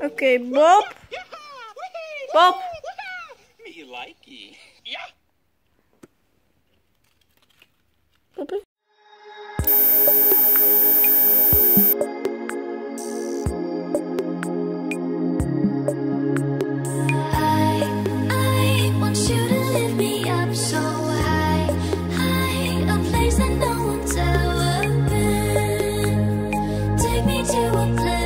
Okay, Bob. Bob. Me likey. Yeah. Bobby. I want you to lift me up so high, high, a place that no one's ever been. Take me to a place.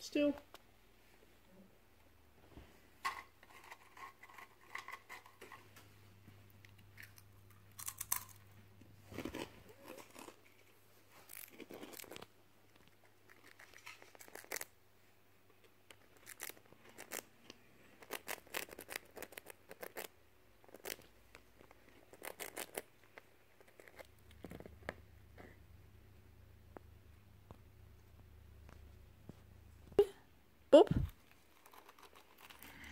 Still. Bob?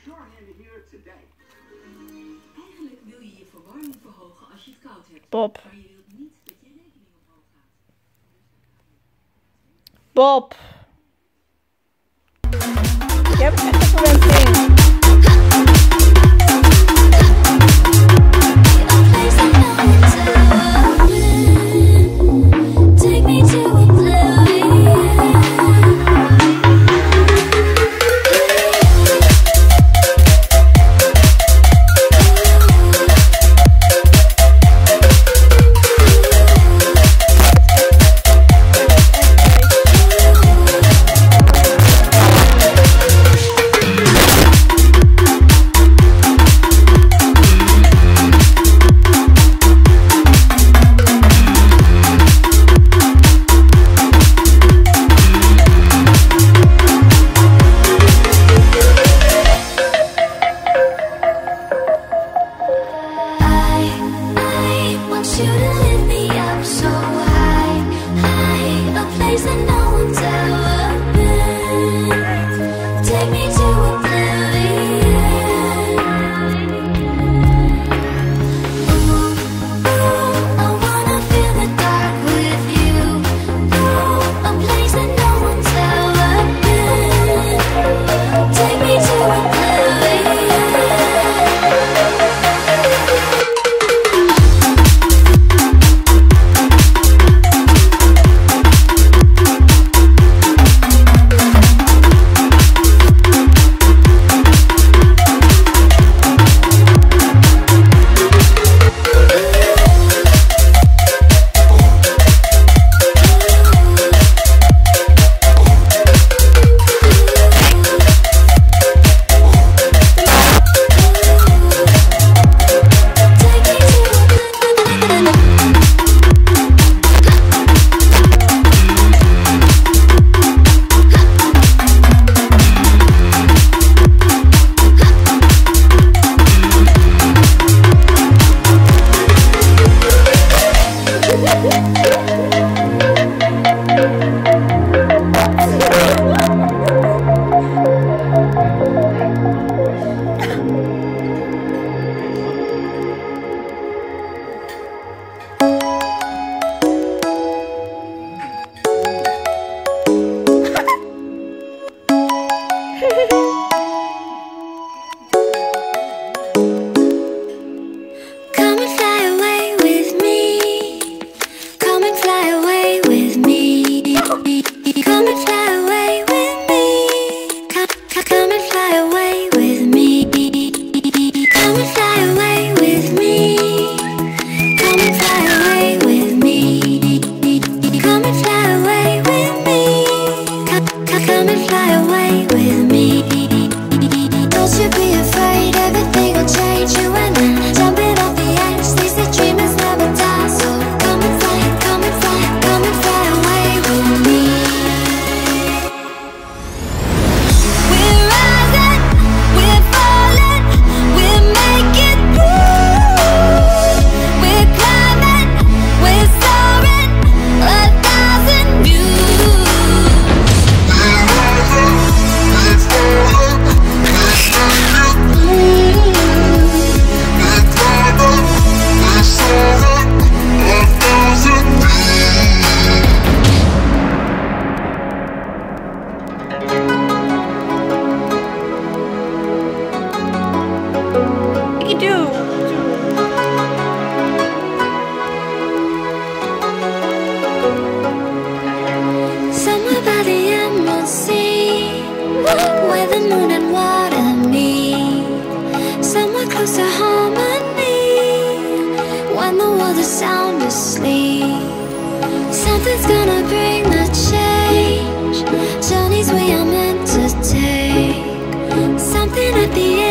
You're here today. Eigenlijk wil je je verwarming verhogen als je het koud hebt. Bob. Maar je wilt niet dat je rekening omhoog gaat. Bob. Ik heb het echt voor een ding.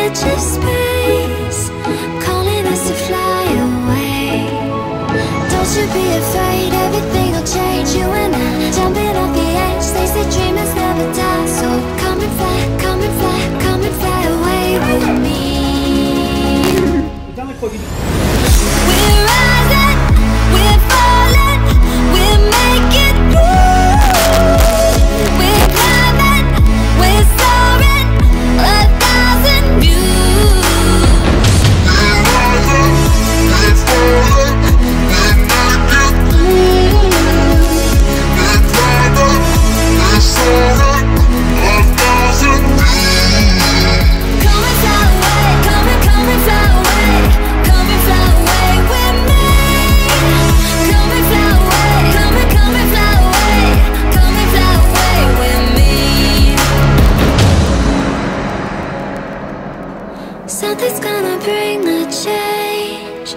edge of space, calling us to fly away. Don't you be afraid, everything will change. You and I, jumping off the edge. They say dreamers never die, so come and fly, come and fly, come and fly away with me. Something's gonna bring the change.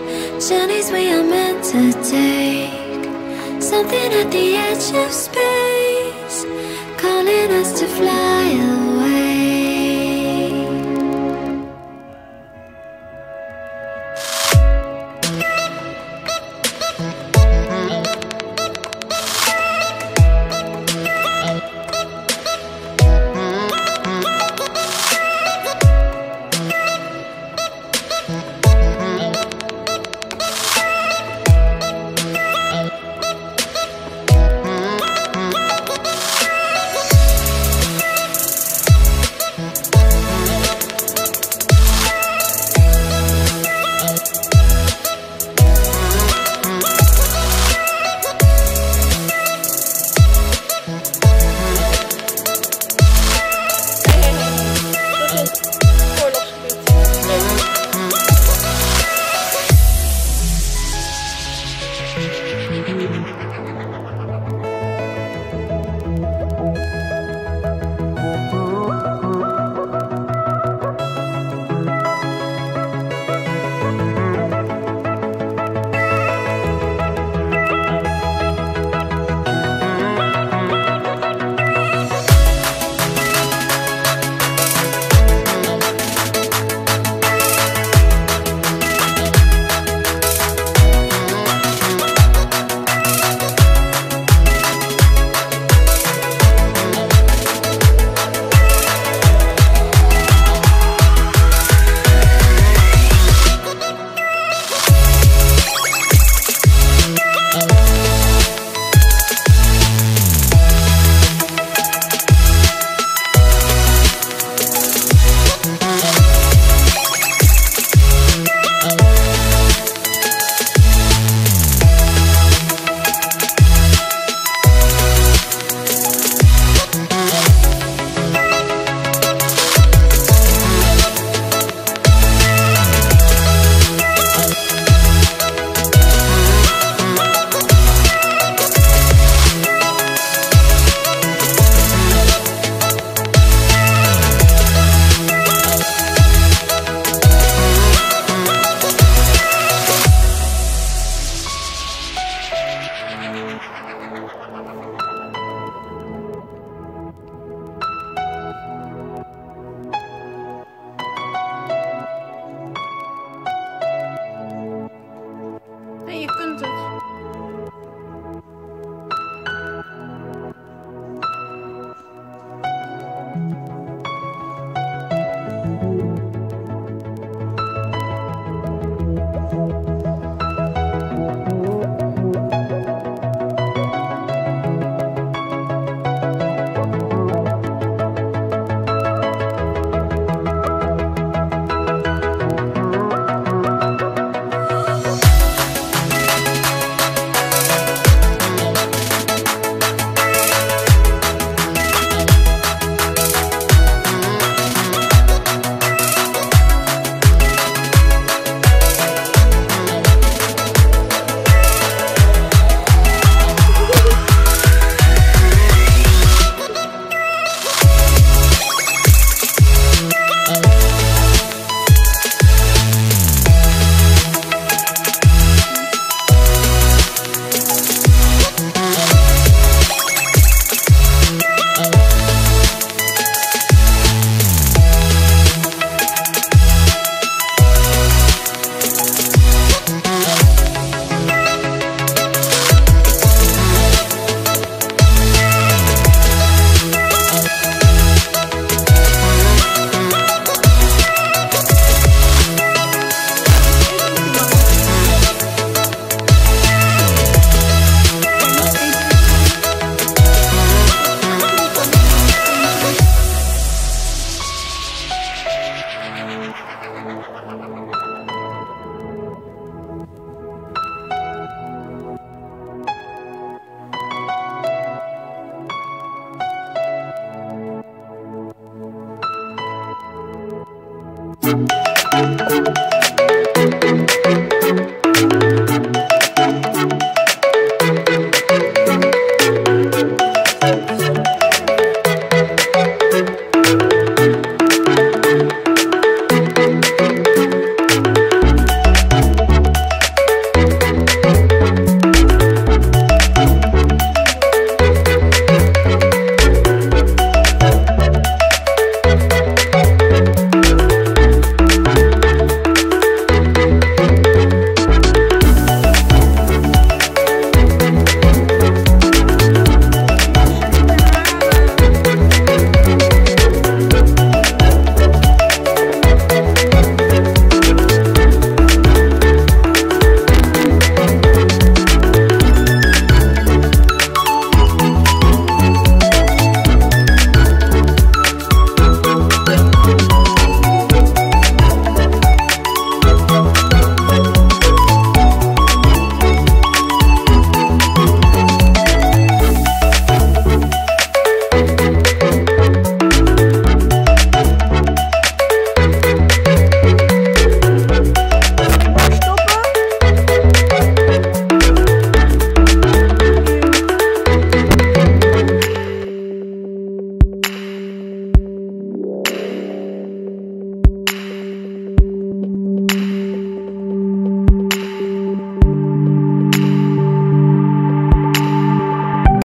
Journeys we are meant to take. Something at the edge of space, calling us to fly away.